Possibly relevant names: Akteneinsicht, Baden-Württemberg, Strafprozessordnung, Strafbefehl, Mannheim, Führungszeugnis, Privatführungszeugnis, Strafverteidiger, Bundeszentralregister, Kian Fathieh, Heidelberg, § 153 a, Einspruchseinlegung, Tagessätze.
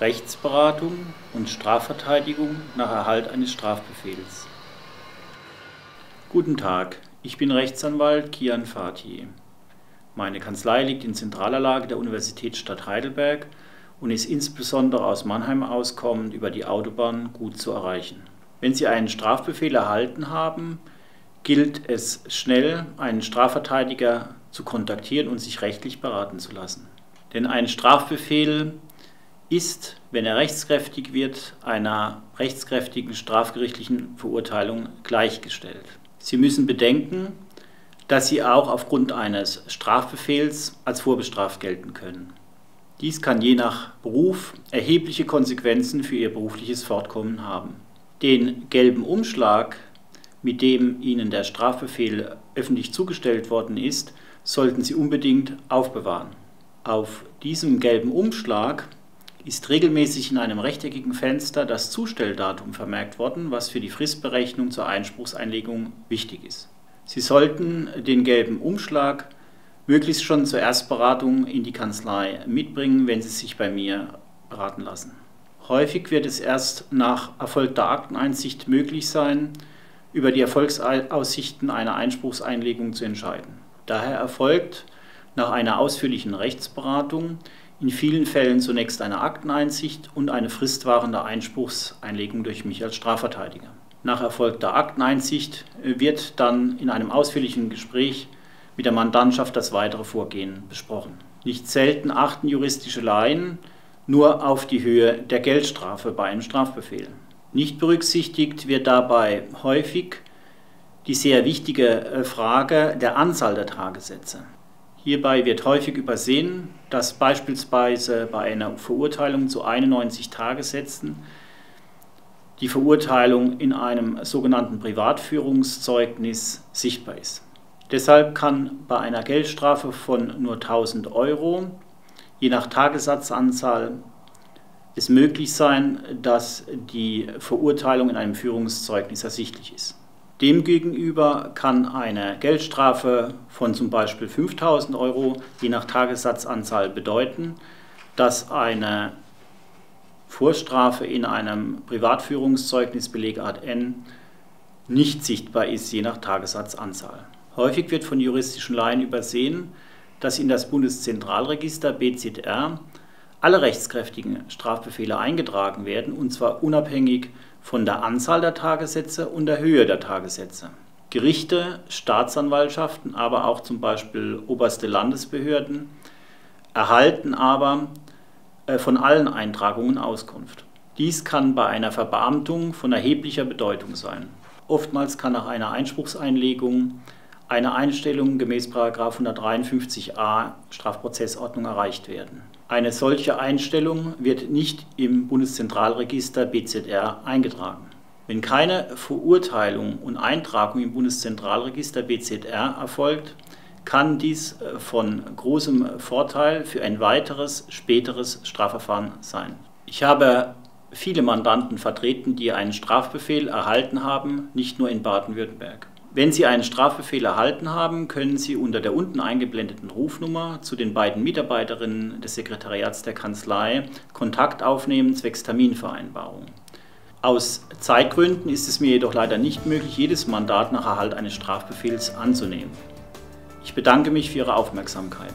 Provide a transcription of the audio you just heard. Rechtsberatung und Strafverteidigung nach Erhalt eines Strafbefehls. Guten Tag, ich bin Rechtsanwalt Kian Fathieh. Meine Kanzlei liegt in zentraler Lage der Universitätsstadt Heidelberg und ist insbesondere aus Mannheim auskommend über die Autobahn gut zu erreichen. Wenn Sie einen Strafbefehl erhalten haben, gilt es schnell, einen Strafverteidiger zu kontaktieren und sich rechtlich beraten zu lassen. Denn ein Strafbefehl ist, wenn er rechtskräftig wird, einer rechtskräftigen strafgerichtlichen Verurteilung gleichgestellt. Sie müssen bedenken, dass Sie auch aufgrund eines Strafbefehls als vorbestraft gelten können. Dies kann je nach Beruf erhebliche Konsequenzen für Ihr berufliches Fortkommen haben. Den gelben Umschlag, mit dem Ihnen der Strafbefehl öffentlich zugestellt worden ist, sollten Sie unbedingt aufbewahren. Auf diesem gelben Umschlag ist regelmäßig in einem rechteckigen Fenster das Zustelldatum vermerkt worden, was für die Fristberechnung zur Einspruchseinlegung wichtig ist. Sie sollten den gelben Umschlag möglichst schon zur Erstberatung in die Kanzlei mitbringen, wenn Sie sich bei mir beraten lassen. Häufig wird es erst nach erfolgter Akteneinsicht möglich sein, über die Erfolgsaussichten einer Einspruchseinlegung zu entscheiden. Daher erfolgt nach einer ausführlichen Rechtsberatung in vielen Fällen zunächst eine Akteneinsicht und eine fristwahrende Einspruchseinlegung durch mich als Strafverteidiger. Nach erfolgter Akteneinsicht wird dann in einem ausführlichen Gespräch mit der Mandantschaft das weitere Vorgehen besprochen. Nicht selten achten juristische Laien nur auf die Höhe der Geldstrafe bei einem Strafbefehl. Nicht berücksichtigt wird dabei häufig die sehr wichtige Frage der Anzahl der Tagessätze. Hierbei wird häufig übersehen, dass beispielsweise bei einer Verurteilung zu 91 Tagessätzen die Verurteilung in einem sogenannten Privatführungszeugnis sichtbar ist. Deshalb kann bei einer Geldstrafe von nur 1.000 €, je nach Tagessatzanzahl, es möglich sein, dass die Verurteilung in einem Führungszeugnis ersichtlich ist. Demgegenüber kann eine Geldstrafe von zum Beispiel 5.000 €, je nach Tagessatzanzahl, bedeuten, dass eine Vorstrafe in einem Privatführungszeugnis Belegart N nicht sichtbar ist, je nach Tagessatzanzahl. Häufig wird von juristischen Laien übersehen, dass in das Bundeszentralregister BZR alle rechtskräftigen Strafbefehle eingetragen werden, und zwar unabhängig von der Anzahl der Tagessätze und der Höhe der Tagessätze. Gerichte, Staatsanwaltschaften, aber auch zum Beispiel oberste Landesbehörden erhalten aber von allen Eintragungen Auskunft. Dies kann bei einer Verbeamtung von erheblicher Bedeutung sein. Oftmals kann nach einer Einspruchseinlegung eine Einstellung gemäß § 153a Strafprozessordnung erreicht werden. Eine solche Einstellung wird nicht im Bundeszentralregister BZR eingetragen. Wenn keine Verurteilung und Eintragung im Bundeszentralregister BZR erfolgt, kann dies von großem Vorteil für ein weiteres, späteres Strafverfahren sein. Ich habe viele Mandanten vertreten, die einen Strafbefehl erhalten haben, nicht nur in Baden-Württemberg. Wenn Sie einen Strafbefehl erhalten haben, können Sie unter der unten eingeblendeten Rufnummer zu den beiden Mitarbeiterinnen des Sekretariats der Kanzlei Kontakt aufnehmen zwecks Terminvereinbarung. Aus Zeitgründen ist es mir jedoch leider nicht möglich, jedes Mandat nach Erhalt eines Strafbefehls anzunehmen. Ich bedanke mich für Ihre Aufmerksamkeit.